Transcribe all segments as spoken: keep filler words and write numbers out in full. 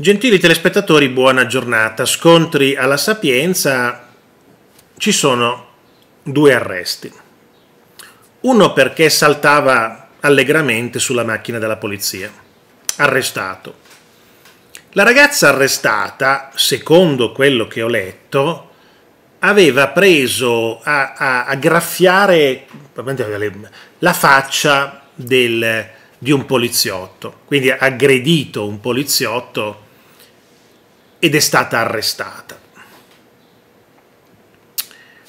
Gentili telespettatori, buona giornata. Scontri alla Sapienza, ci sono due arresti. Uno perché saltava allegramente sulla macchina della polizia, arrestato. La ragazza arrestata, secondo quello che ho letto, aveva preso a, a, a graffiare la faccia del, di un poliziotto, quindi ha aggredito un poliziotto ed è stata arrestata.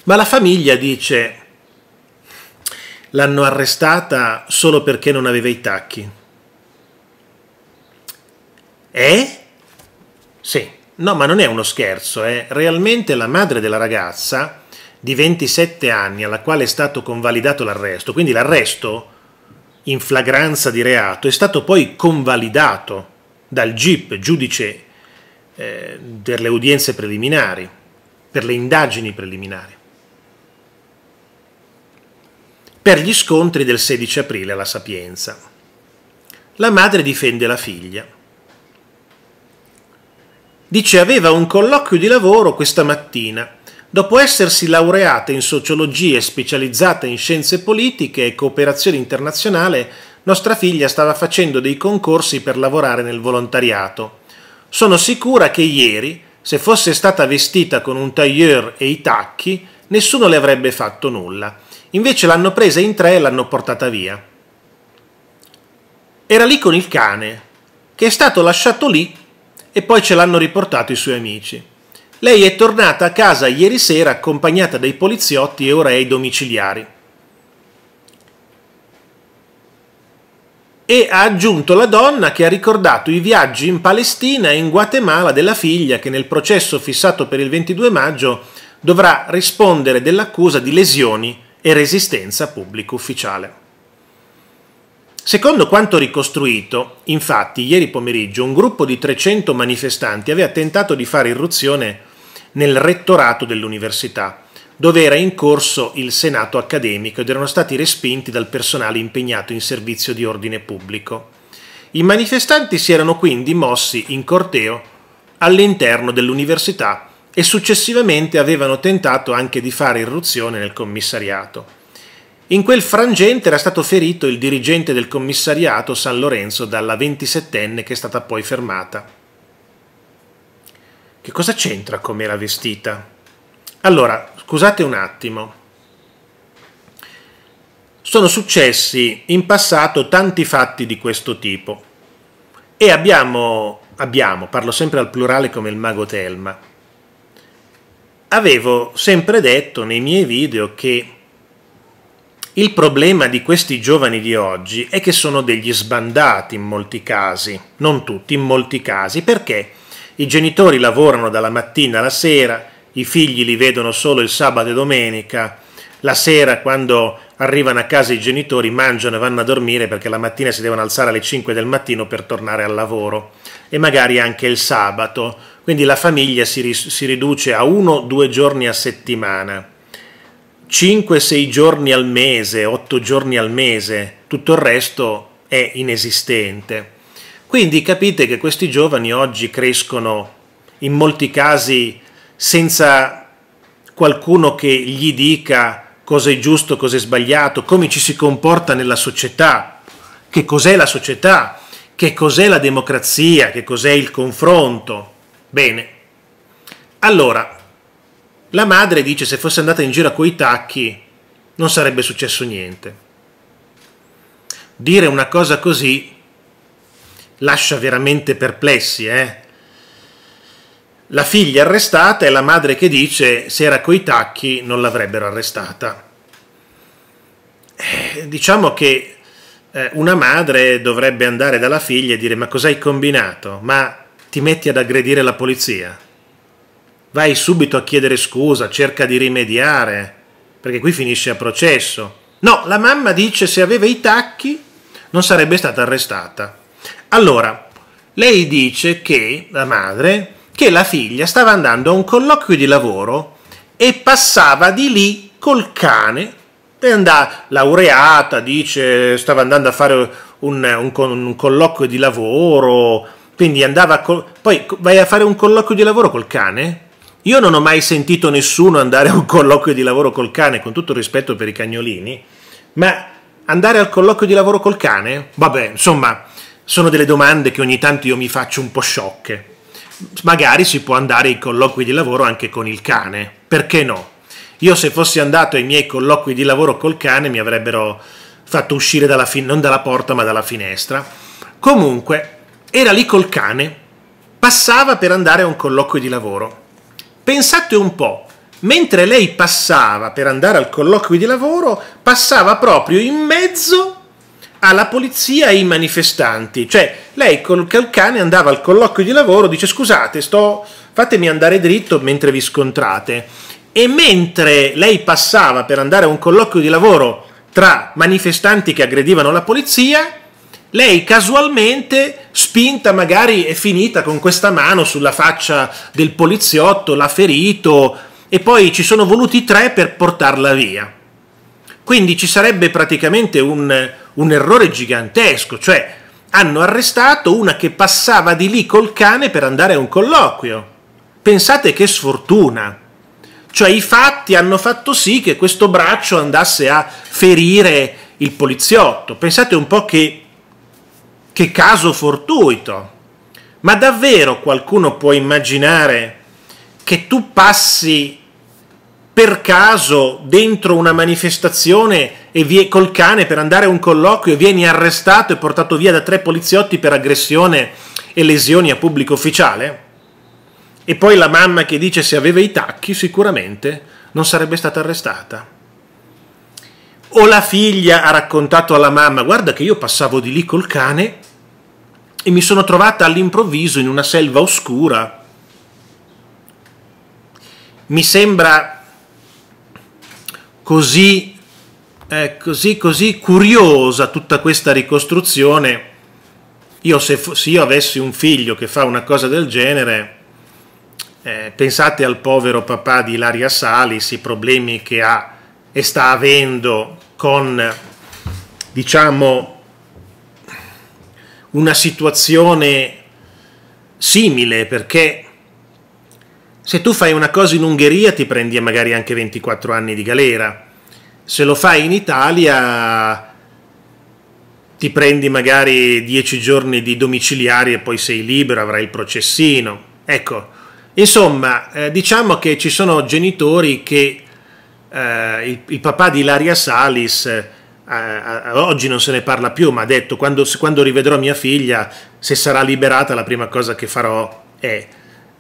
Ma la famiglia dice: l'hanno arrestata solo perché non aveva i tacchi. Eh? Sì, no, ma non è uno scherzo, eh. Realmente la madre della ragazza di ventisette anni, alla quale è stato convalidato l'arresto, quindi l'arresto in flagranza di reato è stato poi convalidato dal G I P, giudice eh, per le udienze preliminari, per le indagini preliminari, per gli scontri del sedici aprile alla Sapienza. La madre difende la figlia. Dice: aveva un colloquio di lavoro questa mattina. Dopo essersi laureata in sociologia e specializzata in scienze politiche e cooperazione internazionale, nostra figlia stava facendo dei concorsi per lavorare nel volontariato. Sono sicura che ieri, se fosse stata vestita con un tailleur e i tacchi, nessuno le avrebbe fatto nulla. Invece l'hanno presa in tre e l'hanno portata via. Era lì con il cane, che è stato lasciato lì e poi ce l'hanno riportato i suoi amici. Lei è tornata a casa ieri sera accompagnata dai poliziotti e ora è ai domiciliari. E ha aggiunto la donna che ha ricordato i viaggi in Palestina e in Guatemala della figlia, che nel processo fissato per il ventidue maggio dovrà rispondere dell'accusa di lesioni e resistenza pubblico ufficiale. Secondo quanto ricostruito, infatti, ieri pomeriggio un gruppo di trecento manifestanti aveva tentato di fare irruzione nel rettorato dell'università, dove era in corso il senato accademico, ed erano stati respinti dal personale impegnato in servizio di ordine pubblico. I manifestanti si erano quindi mossi in corteo all'interno dell'università e successivamente avevano tentato anche di fare irruzione nel commissariato. In quel frangente era stato ferito il dirigente del commissariato San Lorenzo dalla ventisettenne, che è stata poi fermata. Che cosa c'entra come era vestita? Allora, scusate un attimo. Sono successi in passato tanti fatti di questo tipo e abbiamo, abbiamo parlo sempre al plurale come il mago Telma, avevo sempre detto nei miei video che il problema di questi giovani di oggi è che sono degli sbandati in molti casi, non tutti, in molti casi, perché i genitori lavorano dalla mattina alla sera, i figli li vedono solo il sabato e domenica, la sera quando arrivano a casa i genitori mangiano e vanno a dormire perché la mattina si devono alzare alle cinque del mattino per tornare al lavoro, e magari anche il sabato. Quindi la famiglia si, si riduce a uno o due giorni a settimana, cinque sei giorni al mese, otto giorni al mese, tutto il resto è inesistente. Quindi capite che questi giovani oggi crescono in molti casi senza qualcuno che gli dica cosa è giusto, cosa è sbagliato, come ci si comporta nella società, che cos'è la società, che cos'è la democrazia, che cos'è il confronto. Bene, allora, la madre dice: se fosse andata in giro coi tacchi non sarebbe successo niente. Dire una cosa così lascia veramente perplessi, eh? La figlia arrestata e la madre che dice: se era coi tacchi non l'avrebbero arrestata. Eh, diciamo che eh, una madre dovrebbe andare dalla figlia e dire: ma cosa hai combinato? Ma ti metti ad aggredire la polizia? Vai subito a chiedere scusa, cerca di rimediare, perché qui finisce a processo. No, la mamma dice: se aveva i tacchi non sarebbe stata arrestata. Allora, lei dice che, la madre, che la figlia stava andando a un colloquio di lavoro e passava di lì col cane, e andava, laureata, dice, stava andando a fare un, un, un colloquio di lavoro Quindi andava a col- poi vai a fare un colloquio di lavoro col cane? Io non ho mai sentito nessuno andare a un colloquio di lavoro col cane, con tutto il rispetto per i cagnolini, ma andare al colloquio di lavoro col cane? Vabbè, insomma, sono delle domande che ogni tanto io mi faccio un po' sciocche. Magari si può andare ai colloqui di lavoro anche con il cane, perché no? Io se fossi andato ai miei colloqui di lavoro col cane mi avrebbero fatto uscire dalla fin- non dalla porta ma dalla finestra. Comunque, era lì col cane, passava per andare a un colloquio di lavoro. Pensate un po', mentre lei passava per andare al colloquio di lavoro, passava proprio in mezzo alla polizia e ai manifestanti. Cioè, lei col cane andava al colloquio di lavoro, dice scusate, sto... fatemi andare dritto mentre vi scontrate. E mentre lei passava per andare a un colloquio di lavoro tra manifestanti che aggredivano la polizia, lei casualmente, spinta magari, è finita con questa mano sulla faccia del poliziotto, l'ha ferito e poi ci sono voluti tre per portarla via. Quindi ci sarebbe praticamente un, un errore gigantesco, cioè hanno arrestato una che passava di lì col cane per andare a un colloquio. Pensate che sfortuna! Cioè i fatti hanno fatto sì che questo braccio andasse a ferire il poliziotto. Pensate un po' che, che caso fortuito! Ma davvero qualcuno può immaginare che tu passi per caso dentro una manifestazione e vie, col cane per andare a un colloquio, vieni arrestato e portato via da tre poliziotti per aggressione e lesioni a pubblico ufficiale? E poi la mamma che dice se aveva i tacchi sicuramente non sarebbe stata arrestata. O la figlia ha raccontato alla mamma guarda che io passavo di lì col cane e mi sono trovata all'improvviso in una selva oscura. Mi sembra Così, eh, così, così curiosa tutta questa ricostruzione. Io se, se io avessi un figlio che fa una cosa del genere, eh, pensate al povero papà di Ilaria Salis, i problemi che ha e sta avendo con, diciamo, una situazione simile, perché se tu fai una cosa in Ungheria ti prendi magari anche ventiquattro anni di galera, se lo fai in Italia ti prendi magari dieci giorni di domiciliari e poi sei libero, avrai il processino. Ecco, insomma, eh, diciamo che ci sono genitori che eh, il, il papà di Ilaria Salis, eh, eh, oggi non se ne parla più, ma ha detto quando, quando rivedrò mia figlia, se sarà liberata, la prima cosa che farò è...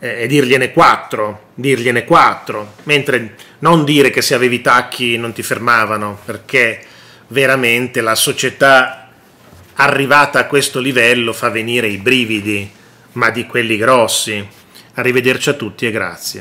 e dirgliene quattro, dirgliene quattro, mentre non dire che se avevi tacchi non ti fermavano, perché veramente la società arrivata a questo livello fa venire i brividi, ma di quelli grossi. Arrivederci a tutti e grazie.